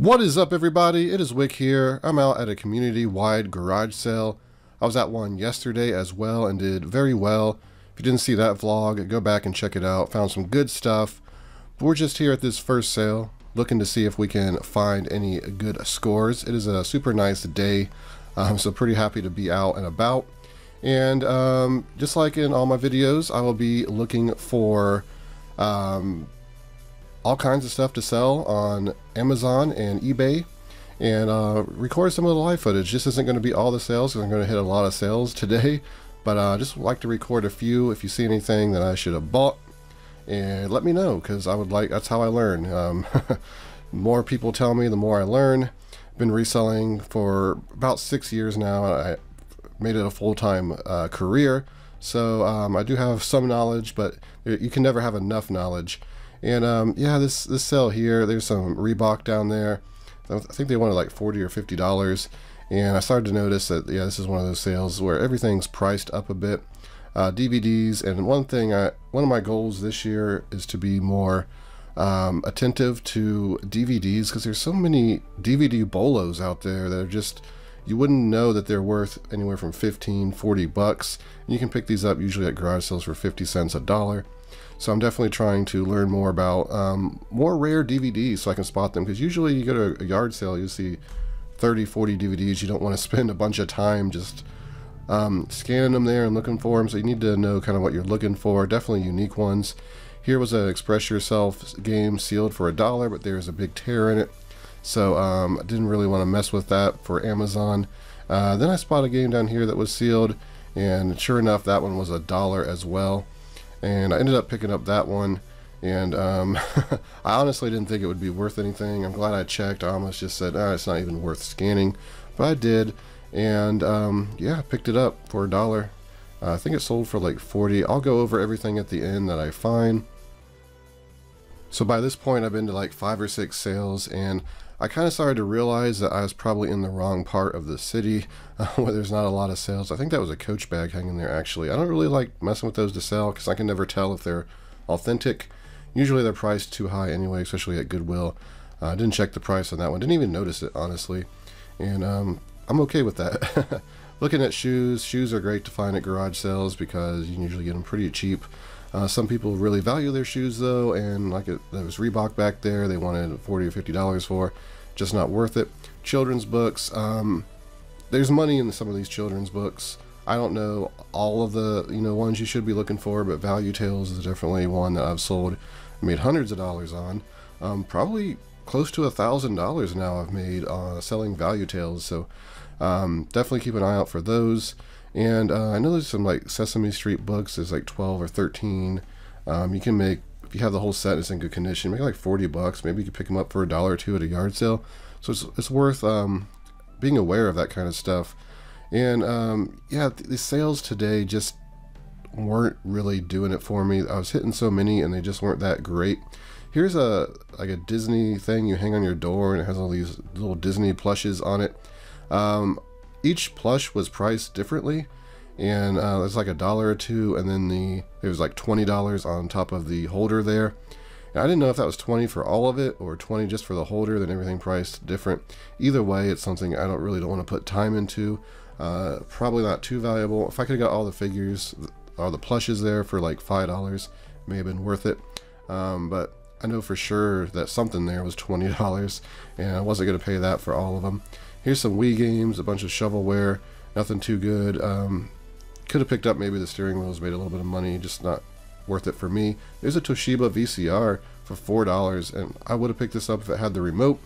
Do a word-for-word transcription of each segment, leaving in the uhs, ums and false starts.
What is up, everybody? It is Wick here. I'm out at a community-wide garage sale. I was at one yesterday as well and did very well. If you didn't see that vlog, go back and check it out. Found some good stuff. But we're just here at this first sale, looking to see if we can find any good scores. It is a super nice day, um, so pretty happy to be out and about. And um, just like in all my videos, I will be looking for um, all kinds of stuff to sell on Amazon and eBay, and uh, record some of the live footage. This isn't going to be all the sales because I'm going to hit a lot of sales today, but I uh, just like to record a few. If you see anything that I should have bought, and let me know, because I would like, that's how I learn. Um, more people tell me, the more I learn. I've been reselling for about six years now. I made it a full-time uh, career, so um, I do have some knowledge, but you can never have enough knowledge. And um, yeah, this this sale here, there's some Reebok down there. I think they wanted like forty or fifty dollars, and I started to notice that, yeah, this is one of those sales where everything's priced up a bit. Uh, D V Ds, and one thing, I, one of my goals this year is to be more um, attentive to D V Ds, because there's so many D V D bolos out there that are just, you wouldn't know that they're worth anywhere from fifteen, forty bucks. And you can pick these up usually at garage sales for fifty cents, a dollar. So I'm definitely trying to learn more about um, more rare D V Ds so I can spot them, because usually you go to a yard sale, you see thirty, forty D V Ds. You don't want to spend a bunch of time just um, scanning them there and looking for them. So you need to know kind of what you're looking for. Definitely unique ones. Here was an Express Yourself game sealed for a dollar, but there's a big tear in it. So um, I didn't really want to mess with that for Amazon. Uh, then I spotted a game down here that was sealed, and sure enough, that one was a dollar as well. And I ended up picking up that one, and um, I honestly didn't think it would be worth anything. I'm glad I checked. I almost just said, ah, it's not even worth scanning, but I did, and um, yeah, picked it up for a dollar. Uh, I think it sold for like forty. I'll go over everything at the end that I find. So by this point, I've been to like five or six sales, and I kind of started to realize that I was probably in the wrong part of the city uh, where there's not a lot of sales. I think that was a Coach bag hanging there, actually. I don't really like messing with those to sell, because I can never tell if they're authentic. Usually they're priced too high anyway, especially at Goodwill. I uh, didn't check the price on that one. Didn't even notice it, honestly. And um, I'm okay with that. Looking at shoes. Shoes are great to find at garage sales because you can usually get them pretty cheap. Uh, some people really value their shoes, though, and like it, there was Reebok back there. They wanted forty or fifty dollars for, just not worth it. Children's books. Um, there's money in some of these children's books. I don't know all of the you know ones you should be looking for, but Value Tales is definitely one that I've sold, made hundreds of dollars on. Um, probably close to a thousand dollars now I've made uh, selling Value Tales. So um, definitely keep an eye out for those. And uh, I know there's some like Sesame Street books. There's like twelve or thirteen. Um, you can make, if you have the whole set, it's in good condition, make like forty bucks. Maybe you could pick them up for a dollar or two at a yard sale. So it's, it's worth um, being aware of that kind of stuff. And um, yeah, the, the sales today just weren't really doing it for me. I was hitting so many and they just weren't that great. Here's a like a Disney thing you hang on your door, and it has all these little Disney plushes on it. Um, Each plush was priced differently, and uh, it's like a dollar or two, and then the it was like twenty dollars on top of the holder there. And I didn't know if that was twenty for all of it or twenty just for the holder. Then everything priced different. Either way, it's something I don't really don't want to put time into. Uh, probably not too valuable. If I could have got all the figures, all the plushes there for like five dollars, may have been worth it. Um, but I know for sure that something there was twenty dollars, and I wasn't going to pay that for all of them. Here's some Wii games, a bunch of shovelware, nothing too good. Um, could have picked up maybe the steering wheels, made a little bit of money, just not worth it for me. There's a Toshiba V C R for four dollars, and I would have picked this up if it had the remote.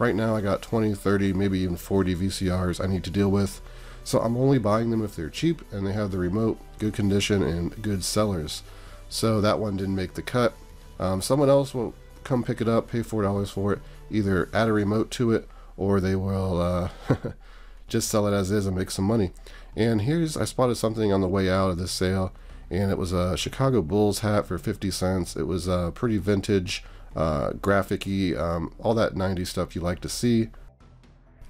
Right now I got twenty, thirty, maybe even forty V C Rs I need to deal with. So I'm only buying them if they're cheap and they have the remote, good condition, and good sellers. So that one didn't make the cut. Um, someone else will come pick it up, pay four dollars for it, either add a remote to it, or they will uh, just sell it as is and make some money. And here's, I spotted something on the way out of this sale, and it was a Chicago Bulls hat for fifty cents. It was uh, pretty vintage, uh, graphic-y, um, all that nineties stuff you like to see.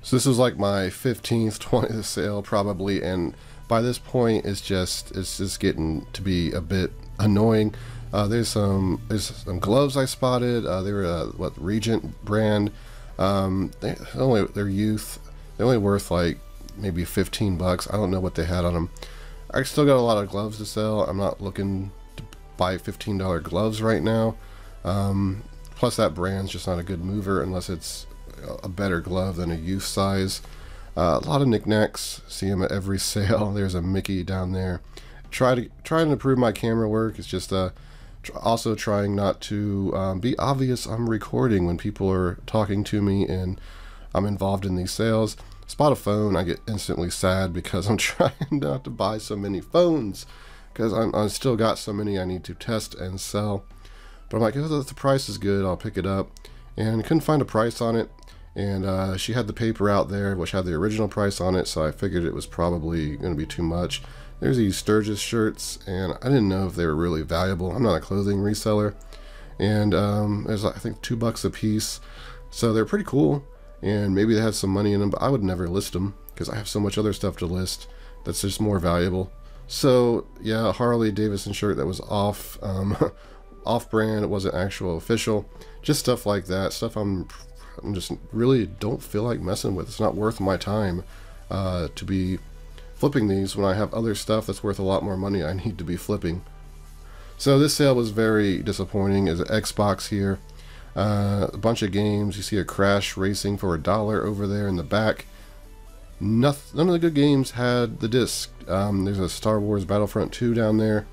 So this was like my fifteenth, twentieth sale probably, and by this point it's just, it's just getting to be a bit annoying. Uh, there's some, there's some gloves I spotted. Uh, they were, uh, what, Regent brand. Um, they only their youth. They're only worth like maybe fifteen bucks. I don't know what they had on them. I still got a lot of gloves to sell. I'm not looking to buy fifteen dollar gloves right now. Um, plus, that brand's just not a good mover unless it's a better glove than a youth size. Uh, a lot of knickknacks. See them at every sale. There's a Mickey down there. Try to trying to improve my camera work. It's just uh, tr also trying not to um, be obvious. I'm recording when people are talking to me and I'm involved in these sales. Spot a phone, I get instantly sad because I'm trying not to buy so many phones because I'm I still got so many I need to test and sell. But I'm like, oh, the price is good. I'll pick it up, and I couldn't find a price on it. And uh, she had the paper out there, which had the original price on it, so I figured it was probably going to be too much. There's these Sturgis shirts, and I didn't know if they were really valuable. I'm not a clothing reseller, and um, there's, I think, two bucks a piece, so they're pretty cool, and maybe they have some money in them, but I would never list them because I have so much other stuff to list that's just more valuable. So, yeah, a Harley Davidson shirt that was off, um, off-brand. It wasn't actual official, just stuff like that, stuff I'm... I'm just really don't feel like messing with. It's not worth my time uh, to be flipping these when I have other stuff that's worth a lot more money I need to be flipping. So this sale was very disappointing. There's an Xbox here, uh, a bunch of games. You see a Crash Racing for a dollar over there in the back. Nothing, none of the good games had the disc. Um, there's a Star Wars Battlefront two down there.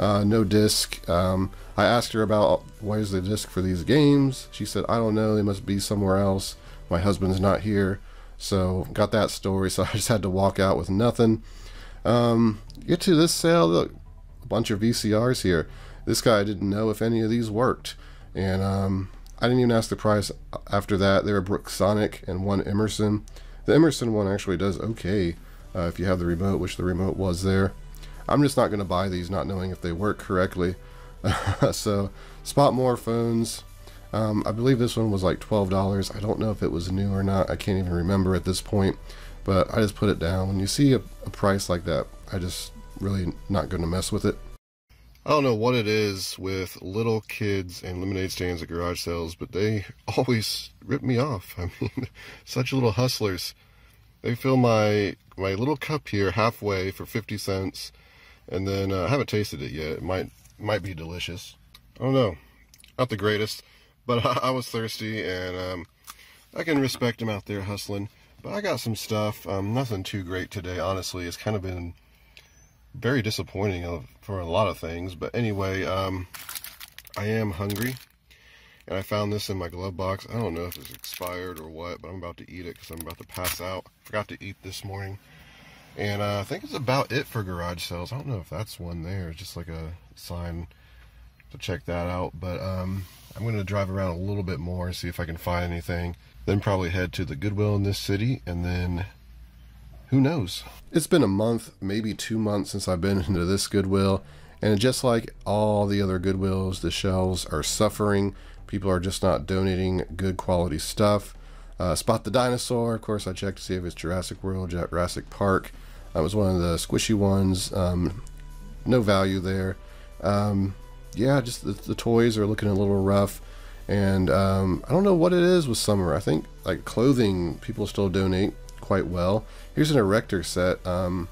Uh, no disc. Um, I asked her about where's the disc for these games. She said, I don't know. They must be somewhere else. My husband's not here. So got that story. So I just had to walk out with nothing. Um, get to this sale. Look, a bunch of V C Rs here. This guy didn't know if any of these worked. And um, I didn't even ask the price after that. They were Brooksonic and one Emerson. The Emerson one actually does okay uh, if you have the remote, which the remote was there. I'm just not going to buy these not knowing if they work correctly. So spot more phones. Um, I believe this one was like twelve dollars. I don't know if it was new or not. I can't even remember at this point, but I just put it down. When you see a, a price like that, I just really not going to mess with it. I don't know what it is with little kids and lemonade stands at garage sales, but they always rip me off. I mean, such little hustlers. They fill my, my little cup here halfway for fifty cents. And then uh, I haven't tasted it yet. It might might be delicious. I don't know. Not the greatest, but I, I was thirsty, and um, I can respect them out there hustling. But I got some stuff. Um, nothing too great today, honestly. It's kind of been very disappointing for a lot of things. But anyway, um, I am hungry, and I found this in my glove box. I don't know if it's expired or what, but I'm about to eat it because I'm about to pass out. Forgot to eat this morning. And uh, I think it's about it for garage sales. I don't know if that's one there. It's just like a sign to check that out. But um, I'm going to drive around a little bit more and see if I can find anything. Then probably head to the Goodwill in this city. And then who knows? It's been a month, maybe two months since I've been into this Goodwill. And just like all the other Goodwills, the shelves are suffering. People are just not donating good quality stuff. Uh, spot the dinosaur. Of course, I checked to see if it's Jurassic World, Jurassic Park. That was one of the squishy ones. Um, no value there. Um, yeah, just the, the toys are looking a little rough. And um, I don't know what it is with summer. I think like clothing, people still donate quite well. Here's an Erector set. Um,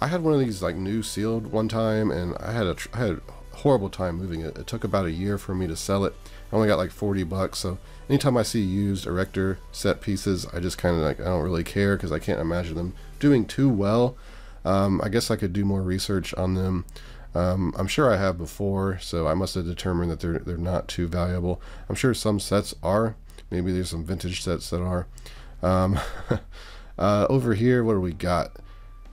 I had one of these like new sealed one time, and I had a, I had a horrible time moving it. It took about a year for me to sell it. I only got like forty bucks. So anytime I see used Erector set pieces, I just kind of like, I don't really care because I can't imagine them doing too well. Um, I guess I could do more research on them. Um, I'm sure I have before, so I must have determined that they're, they're not too valuable. I'm sure some sets are. Maybe there's some vintage sets that are. Um, uh, over here, what do we got?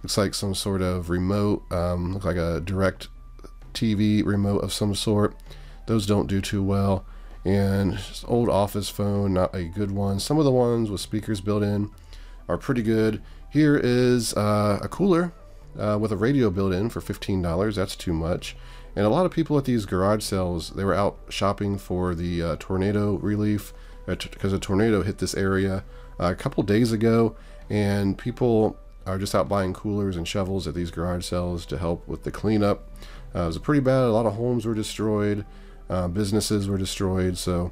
Looks like some sort of remote. Um, looks like a DirecTV remote of some sort. Those don't do too well. And just old office phone, not a good one. Some of the ones with speakers built in are pretty good. Here is uh, a cooler uh, with a radio built in for fifteen dollars. That's too much. And a lot of people at these garage sales, they were out shopping for the uh, tornado relief because a tornado hit this area uh, a couple days ago, and people are just out buying coolers and shovels at these garage sales to help with the cleanup. Uh, it was pretty bad. A lot of homes were destroyed. Uh, businesses were destroyed, so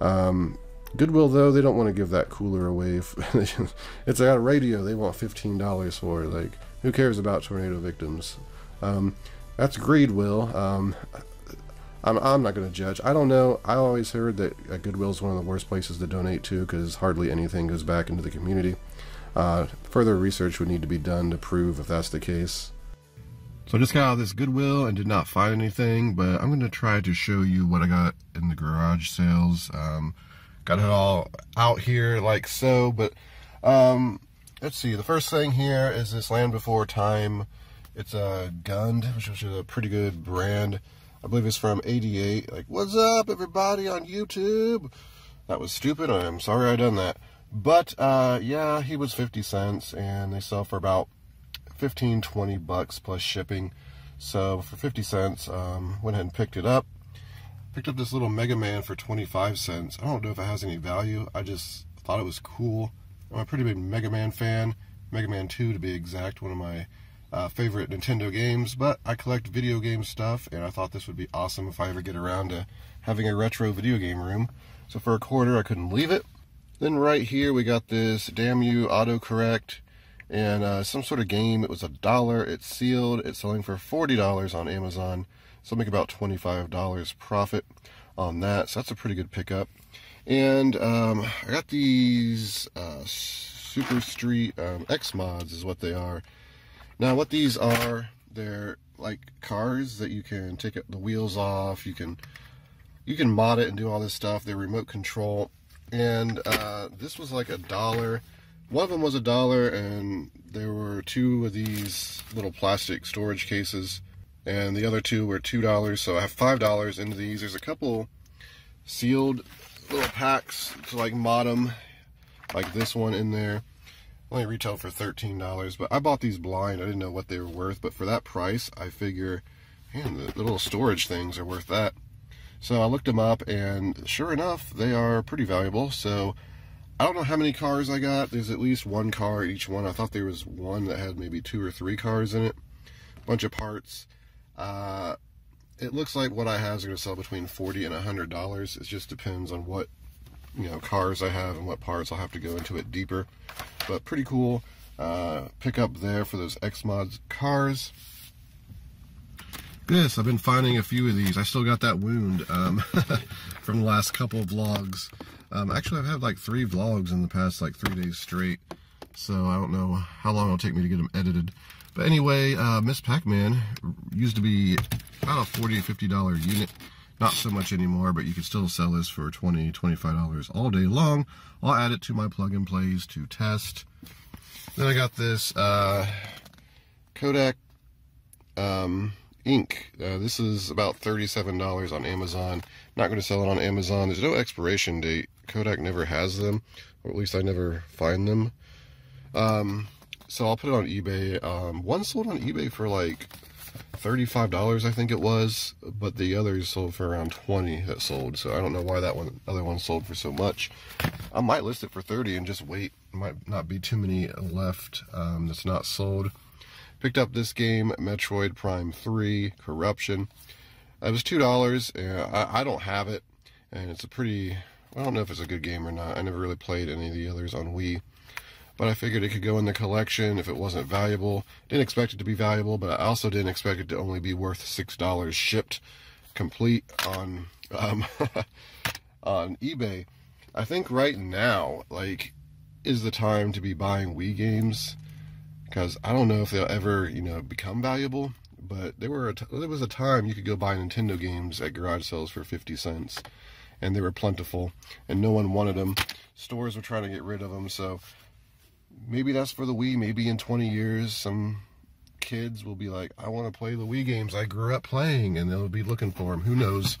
um, Goodwill, though, they don't want to give that cooler away. If it's like on a radio, they want fifteen dollars for it. Like, who cares about tornado victims? Um, that's greed, Will. Um, I'm, I'm not going to judge. I don't know. I always heard that Goodwill is one of the worst places to donate to because hardly anything goes back into the community. Uh, further research would need to be done to prove if that's the case. So I just got out of this Goodwill and did not find anything, but I'm going to try to show you what I got in the garage sales. Um, Got it all out here like so, but um, let's see. The first thing here is this Land Before Time. It's a Gund, which is a pretty good brand. I believe it's from eighty-eight. Like, what's up, everybody on YouTube? That was stupid. I'm sorry I done that. But, uh, yeah, he was fifty cents, and they sell for about fifteen, twenty bucks plus shipping. So for fifty cents, um, went ahead and picked it up. Picked up this little Mega Man for twenty-five cents. I don't know if it has any value. I just thought it was cool. I'm a pretty big Mega Man fan. Mega Man two, to be exact, one of my uh, favorite Nintendo games. But I collect video game stuff, and I thought this would be awesome if I ever get around to having a retro video game room. So for a quarter, I couldn't leave it. Then right here, we got this Damn You Autocorrect and uh, some sort of game. It was a dollar. It's sealed. It's selling for forty dollars on Amazon. So I'll make about twenty-five dollars profit on that. So that's a pretty good pickup. And um, I got these uh, Super Street um, X-Mods is what they are. Now what these are, they're like cars that you can take the wheels off. You can, you can mod it and do all this stuff. They're remote control. And uh, this was like a dollar. One of them was a dollar, and there were two of these little plastic storage cases. And the other two were two dollars, so I have five dollars into these. There's a couple sealed little packs to, like, mod them, like this one in there. Only retailed for thirteen dollars, but I bought these blind. I didn't know what they were worth, but for that price, I figure, man, the little storage things are worth that. So I looked them up, and sure enough, they are pretty valuable. So I don't know how many cars I got. There's at least one car each one. I thought there was one that had maybe two or three cars in it, a bunch of parts. Uh, it looks like what I have is going to sell between forty dollars and one hundred dollars. It just depends on what, you know, cars I have and what parts. I'll have to go into it deeper. But pretty cool uh, pickup there for those X-Mods cars. This, I've been finding a few of these. I still got that wound um, from the last couple of vlogs. Um, actually, I've had like three vlogs in the past like three days straight. So I don't know how long it'll take me to get them edited. But anyway, uh, Miss Pac-Man used to be about a forty to fifty dollar unit. Not so much anymore, but you can still sell this for twenty, twenty-five dollars all day long. I'll add it to my plug and plays to test. Then I got this uh, Kodak um, ink. Uh, this is about thirty-seven dollars on Amazon. Not going to sell it on Amazon. There's no expiration date. Kodak never has them, or at least I never find them. Um... So I'll put it on eBay. Um, one sold on eBay for like thirty-five dollars, I think it was, but the others sold for around twenty dollars that sold. So I don't know why that one, other one sold for so much. I might list it for thirty dollars and just wait. Might not be too many left um, that's not sold. Picked up this game, Metroid Prime three Corruption. It was two dollars, and I, I don't have it. And it's a pretty, I don't know if it's a good game or not. I never really played any of the others on Wii. But I figured it could go in the collection if it wasn't valuable. Didn't expect it to be valuable, but I also didn't expect it to only be worth six dollars shipped complete on um, on eBay. I think right now, like, is the time to be buying Wii games, because I don't know if they'll ever, you know, become valuable. But there were a t there was a time you could go buy Nintendo games at garage sales for fifty cents, and they were plentiful, and no one wanted them. Stores were trying to get rid of them, so. Maybe that's for the Wii. Maybe in twenty years, some kids will be like, I want to play the Wii games I grew up playing, and they'll be looking for them. Who knows?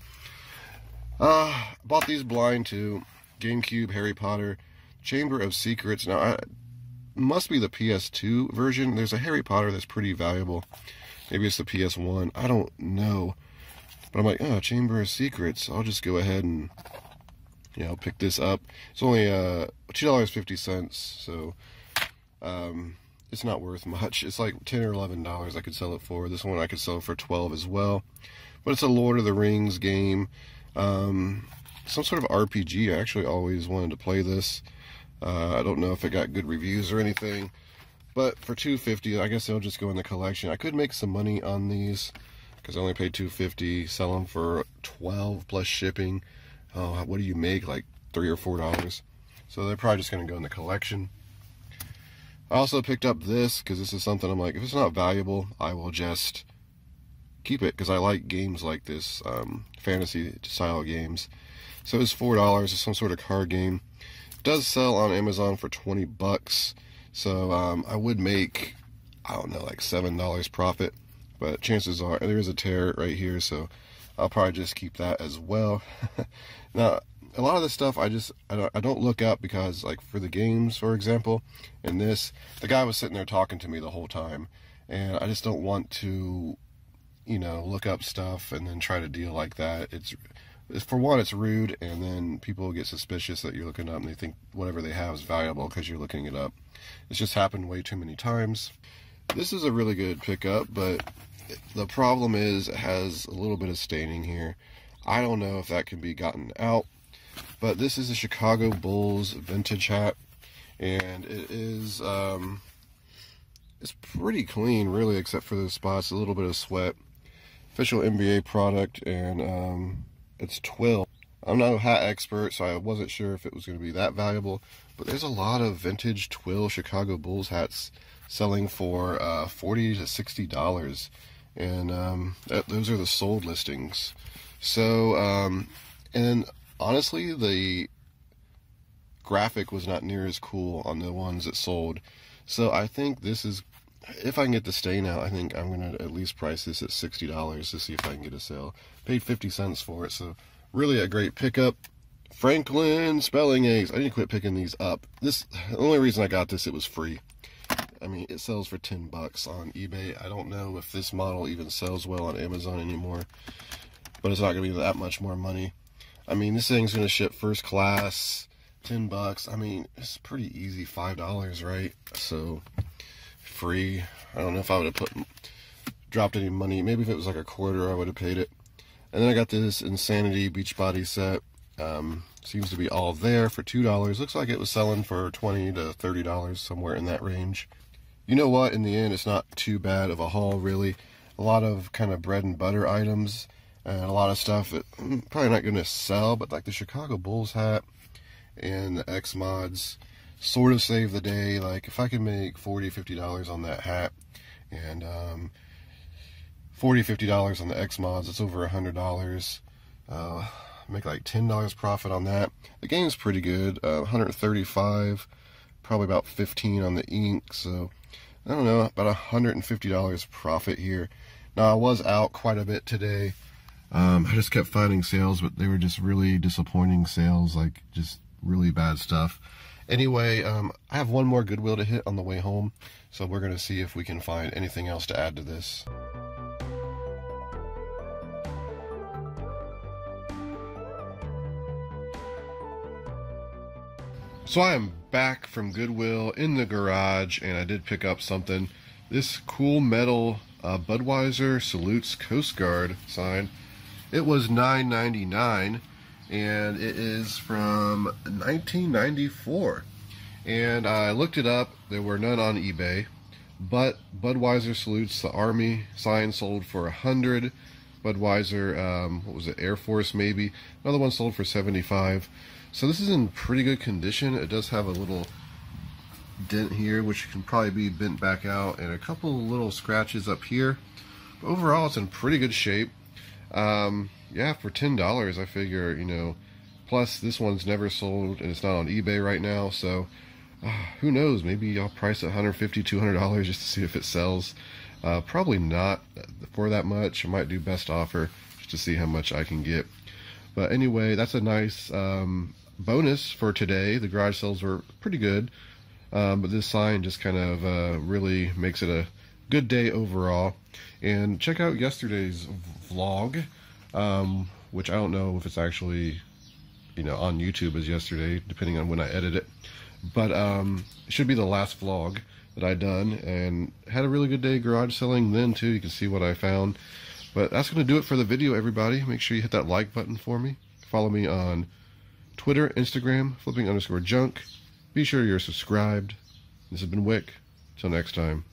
Uh, bought these blind, too. GameCube, Harry Potter, Chamber of Secrets. Now, I, must be the P S two version. There's a Harry Potter that's pretty valuable. Maybe it's the P S one. I don't know. But I'm like, oh, Chamber of Secrets. I'll just go ahead and, you know, pick this up. It's only uh, two dollars and fifty cents, so... Um, it's not worth much. It's like ten or eleven dollars I could sell it for. This one I could sell for twelve as well. But it's a Lord of the Rings game. Um, some sort of R P G. I actually always wanted to play this. Uh, I don't know if it got good reviews or anything, but for two fifty, I guess they'll just go in the collection. I could make some money on these because I only paid two fifty. Sell them for twelve plus shipping. Oh, what do you make? Like three or four dollars. So they're probably just going to go in the collection. I also picked up this because this is something I'm like, if it's not valuable, I will just keep it because I like games like this, um, fantasy style games. So it's four dollars. It's some sort of card game. It does sell on Amazon for twenty bucks. So um, I would make, I don't know, like seven dollars profit. But chances are there is a tear right here, so I'll probably just keep that as well. Now, a lot of this stuff I just I don't, I don't look up because, like, for the games, for example, and this, the guy was sitting there talking to me the whole time, and I just don't want to, you know, look up stuff and then try to deal like that. It's, it's for one, it's rude, and then people get suspicious that you're looking up and they think whatever they have is valuable because you're looking it up. It's just happened way too many times. This is a really good pickup, but the problem is it has a little bit of staining here. I don't know if that can be gotten out. But this is a Chicago Bulls vintage hat, and it is, um, it's pretty clean, really, except for those spots, a little bit of sweat. Official N B A product, and um, it's twill. I'm not a hat expert, so I wasn't sure if it was going to be that valuable, but there's a lot of vintage twill Chicago Bulls hats selling for uh, forty to sixty dollars, and um, that, those are the sold listings. So, um, and... honestly, the graphic was not near as cool on the ones that sold. So I think this is, if I can get the stain out, I think I'm going to at least price this at sixty dollars to see if I can get a sale. Paid fifty cents for it, so really a great pickup. Franklin spelling eggs. I need to quit picking these up. This, the only reason I got this, it was free. I mean, it sells for ten bucks on eBay. I don't know if this model even sells well on Amazon anymore, but it's not going to be that much more money. I mean, this thing's going to ship first class, ten bucks. I mean, it's pretty easy, five dollars, right? So, free. I don't know if I would have put, dropped any money. Maybe if it was like a quarter, I would have paid it. And then I got this Insanity Beachbody set. Um, seems to be all there for two dollars. Looks like it was selling for twenty to thirty dollars, somewhere in that range. You know what? In the end, it's not too bad of a haul, really. A lot of kind of bread and butter items. And a lot of stuff that I'm probably not going to sell, but like the Chicago Bulls hat and the X-Mods sort of save the day. Like if I could make forty, fifty dollars on that hat and um, forty, fifty dollars on the X-Mods, it's over one hundred dollars. Uh, make like ten dollars profit on that. The game's pretty good, uh, one hundred thirty-five, probably about fifteen on the ink. So I don't know, about one hundred fifty dollars profit here. Now I was out quite a bit today. Um, I just kept finding sales, but they were just really disappointing sales, like just really bad stuff. Anyway, um, I have one more Goodwill to hit on the way home, so we're going to see if we can find anything else to add to this. So I am back from Goodwill in the garage, and I did pick up something. This cool metal uh, Budweiser Salutes Coast Guard sign. It was nine ninety-nine, and it is from nineteen ninety-four. And I looked it up. There were none on eBay, but Budweiser Salutes the Army sign sold for one hundred. Budweiser, um, what was it, Air Force maybe? Another one sold for seventy-five. So this is in pretty good condition. It does have a little dent here, which can probably be bent back out, and a couple little scratches up here. But overall, it's in pretty good shape. Um, yeah, for ten dollars, I figure, you know, plus this one's never sold and it's not on eBay right now. So uh, who knows, maybe I'll price it one hundred fifty, two hundred dollars just to see if it sells. Uh, probably not for that much. I might do best offer just to see how much I can get. But anyway, that's a nice, um, bonus for today. The garage sales were pretty good. Um, but this sign just kind of, uh, really makes it a good day overall. And check out yesterday's vlog, um, which I don't know if it's actually, you know, on YouTube as yesterday, depending on when I edit it. But um, it should be the last vlog that I done, and had a really good day garage selling then too. You can see what I found. But that's going to do it for the video, everybody. Make sure you hit that like button for me. Follow me on Twitter, Instagram, flipping underscore junk. Be sure you're subscribed. This has been Wick. Till next time.